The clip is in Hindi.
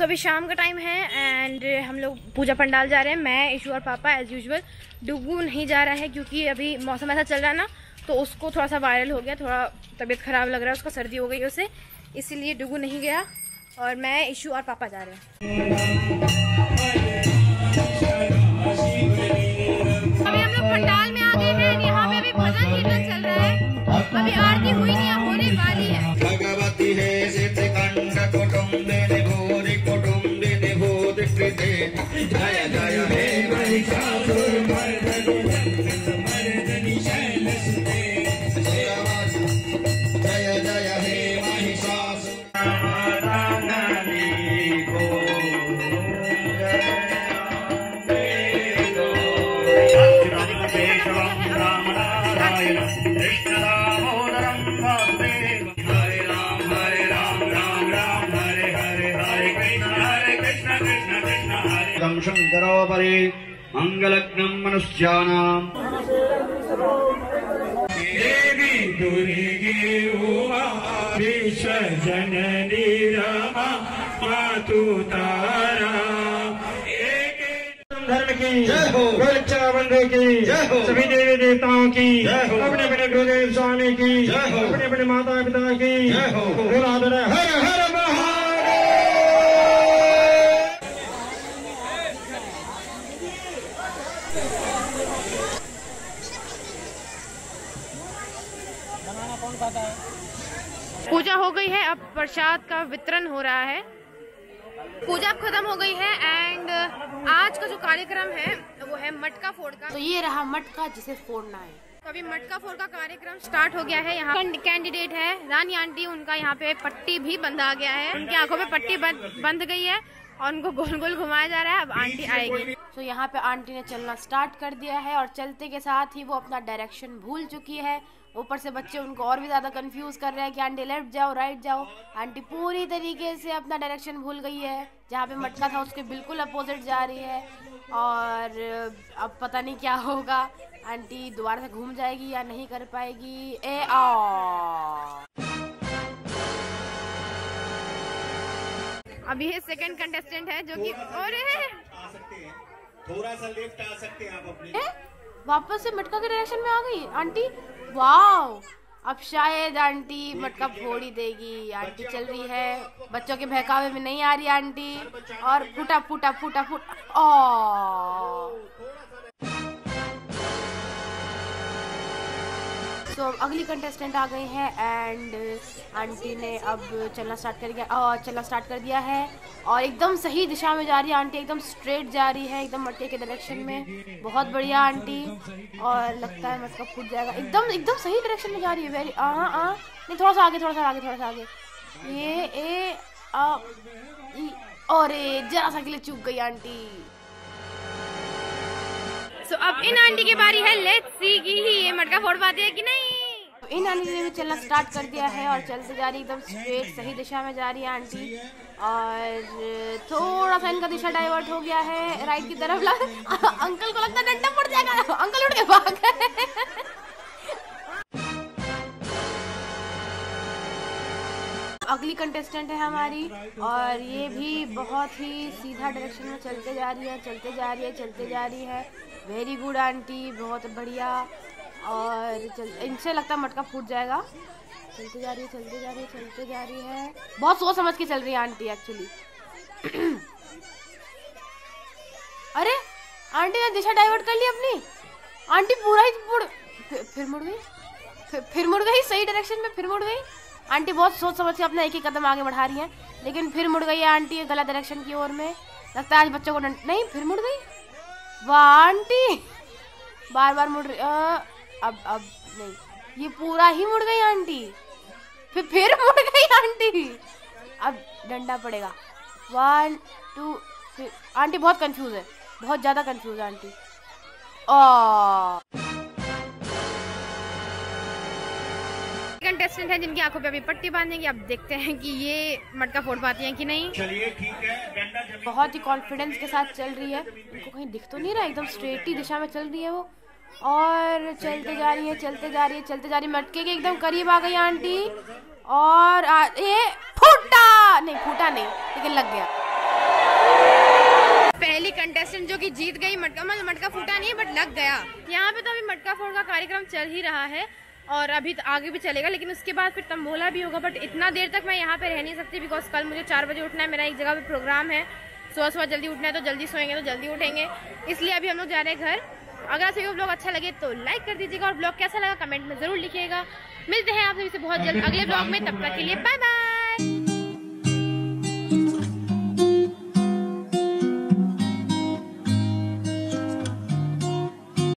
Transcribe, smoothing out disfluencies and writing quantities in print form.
सो अभी शाम का टाइम है एंड हम लोग पूजा पंडाल जा रहे हैं। मैं, ईशू और पापा एज यूजुअल। डुगू नहीं जा रहा है क्योंकि अभी मौसम ऐसा चल रहा है ना, तो उसको थोड़ा सा वायरल हो गया, थोड़ा तबीयत ख़राब लग रहा है, उसका सर्दी हो गई उसे, इसीलिए डुगू नहीं गया। और मैं, ईशू और पापा जा रहे हैं। अभी हम लोग पंडाल में आ गए हैं। यहाँ पे अभी भजन कीर्तन चल रहा है, अभी आरती हुई नहीं, अब होने वाली है। भगवती है जय जय हे महिषासुर मर्दनी मर्दनी शैलसुते जय जय हे महिषासुर मर्दनी को देव राम नारायण कृष्ण रामो नरम वासुदेव हरे राम राम राम हरे कृष्ण कृष्ण कृष्ण हरे शंकरोपरि मंगलग्नं मनुष्याणां देवी दुर्गे उमा विश्वजननी रमा मातु तारा धर्म की जय हो, गोरक्षाबंधु की जय हो, सभी देवी देवताओं की जय हो, अपने अपने गुरुदेव स्वामी की जय हो, अपने अपने माता पिता की जय हो। हर हर महा पूजा हो गई है, अब प्रसाद का वितरण हो रहा है। पूजा अब खत्म हो गई है एंड आज का जो कार्यक्रम है वो है मटका फोड़ का। तो ये रहा मटका जिसे फोड़ना है। तो अभी मटका फोड़ का कार्यक्रम स्टार्ट हो गया है। यहाँ कैंडिडेट है रानी आंटी, उनका यहाँ पे पट्टी भी बंधा गया है, उनकी आंखों पे पट्टी बंध गई है और उनको गोल गोल घुमाया जा रहा है। अब आंटी आएगी। तो यहाँ पे आंटी ने चलना स्टार्ट कर दिया है और चलते के साथ ही वो अपना डायरेक्शन भूल चुकी है। ऊपर से बच्चे उनको और भी ज़्यादा कंफ्यूज कर रहे हैं कि आंटी लेफ्ट जाओ राइट जाओ। आंटी पूरी तरीके से अपना डायरेक्शन भूल गई है। जहाँ पे मटका था उसके बिल्कुल अपोजिट जा रही है और अब पता नहीं क्या होगा, आंटी दोबारा से घूम जाएगी या नहीं कर पाएगी। ए आ अभी ये सेकंड कंटेस्टेंट है जो कि और आ सकते हैं, थोड़ा सा लेफ्ट आ सकते हैं आप अपने। वापस से मटका के डायरेक्शन में आ गई आंटी। वाव, अब शायद आंटी मटका फोड़ ही देगी। आंटी चल रही है, बच्चों के बहकावे में नहीं आ रही आंटी। और फूटा फूटा फूटा फूटा तो अगली कंटेस्टेंट आ गई है एंड आंटी ने अब चलना स्टार्ट कर दिया है और एकदम सही दिशा में जा रही है आंटी, एकदम स्ट्रेट जा रही है, एकदम मटके के डायरेक्शन में। बहुत बढ़िया आंटी। और लगता है मटका फूट जाएगा। एकदम एकदम सही डायरेक्शन में जा रही है। वेरी नहीं, थोड़ा सा आगे, थोड़ा सा आगे, थोड़ा सा आगे। ये ए और जरा सा के लिए चूक गई आंटी। तो अब इन आंटी की बारी है, लेट्स सी कि ये मटका फोड़ पाती है कि नहीं। इन आंटी ने भी चलना स्टार्ट कर दिया है और चलते जा रही, एकदम स्ट्रेट सही दिशा में जा रही है आंटी। और थोड़ा सा इनका दिशा डाइवर्ट हो गया है राइट की तरफ। अंकल को लगता है डंडा पड़ जाएगा, अंकल उड़ के भाग गए। अगली कंटेस्टेंट है हमारी और ये भी बहुत ही सीधा डायरेक्शन में चलते जा रही है, चलते जा रही है, चलते जा रही है। वेरी गुड आंटी, बहुत बढ़िया। और इनसे लगता है मटका फूट जाएगा। चलते जा रही है, चलते जा रही है, चलते जा रही है। बहुत सोच समझ के चल रही है आंटी एक्चुअली। अरे आंटी ने दिशा डाइवर्ट कर ली अपनी। आंटी पूरा ही फिर मुड़ गई, फिर मुड़ गई सही डायरेक्शन में, फिर मुड़ गई। आंटी बहुत सोच समझ के अपना एक ही कदम आगे बढ़ा रही हैं, लेकिन फिर मुड़ गई है आंटी गलत डायरेक्शन की ओर में। लगता है आज बच्चों को नहीं, फिर मुड़ गई। वाह आंटी बार बार मुड़ रही। अब नहीं, ये पूरा ही मुड़ गई आंटी, फिर मुड़ गई आंटी। अब डंडा पड़ेगा। 1 2 फिर आंटी बहुत कंफ्यूज है, बहुत ज़्यादा कंफ्यूज है आंटी। ओ कंटेस्टेंट है जिनकी आंखों पे अभी पट्टी बांधेंगे। आप देखते हैं कि ये मटका फोड़ पाती हैं कि नहीं। चलिए ठीक है, बहुत ही कॉन्फिडेंस के साथ चल रही है। उनको कहीं दिख तो नहीं रहा, एकदम स्ट्रेट ही दिशा में चल रही है वो। और चलते जा रही है, चलते जा रही है, चलते जा रही है। मटके के एकदम करीब आ गई आंटी और ये फूटा नहीं, फूटा नहीं, लेकिन लग गया। पहली कंटेस्टेंट जो कि जीत गई मटका, मतलब मटका फूटा नहीं बट लग गया। यहाँ पे तो अभी मटकाफोड़ का कार्यक्रम चल ही रहा है और अभी तो आगे भी चलेगा, लेकिन उसके बाद फिर तंबोला भी होगा। बट इतना देर तक मैं यहाँ पे रह नहीं सकती बिकॉज कल मुझे 4 बजे उठना है, मेरा एक जगह पे प्रोग्राम है। सुबह सुबह जल्दी उठना है तो जल्दी सोएंगे तो जल्दी उठेंगे, इसलिए अभी हम लोग जा रहे हैं घर। अगर आपसे ब्लॉग अच्छा लगे तो लाइक कर दीजिएगा और ब्लॉग कैसा लगा कमेंट में जरूर लिखिएगा। मिलते हैं आप सभी से बहुत जल्द अगले ब्लॉग में, तब तक के लिए बाय बाय।